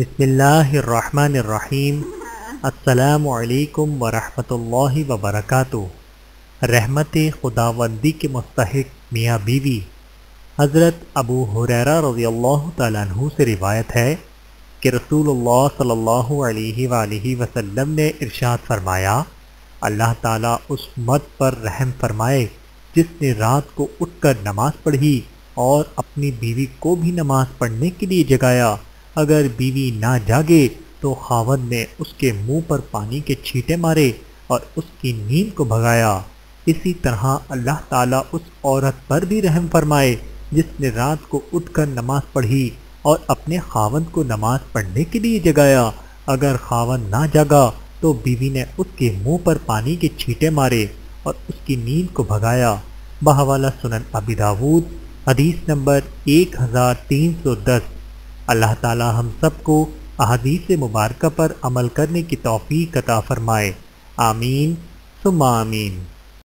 बिस्मिल्लाहिर्रहमानिर्रहीम। अस्सलामु अलैकुम वरहमतुल्लाहि वबरकातुहू। रहमते खुदावंदी के मुस्तहिक मियाँ बीवी हज़रत अबू हुरैरा रज़ियल्लाहु तआला अन्हु से रिवायत है कि रसूलुल्लाह सल्लल्लाहु अलैहि वसल्लम ने इरशाद फरमाया, अल्लाह ताला उस मर्द पर रहम फरमाए जिसने रात को उठकर नमाज़ पढ़ी और अपनी बीवी को भी नमाज़ पढ़ने के लिए जगाया। अगर बीवी ना जागे तो खावंद ने उसके मुंह पर पानी के छींटे मारे और उसकी नींद को भगाया। इसी तरह अल्लाह ताला उस औरत पर भी रहम फरमाए जिसने रात को उठकर नमाज पढ़ी और अपने खावंद को नमाज पढ़ने के लिए जगाया। अगर खावंद ना जगा तो बीवी ने उसके मुंह पर पानी के छींटे मारे और उसकी नींद को भगाया। बहवाला सुनन अबी दाऊद हदीस नंबर 1310। अल्लाह ताला हम सबको अहादीस मुबारक पर अमल करने की तौफीक अता फरमाए। आमीन सुम्मा आमीन।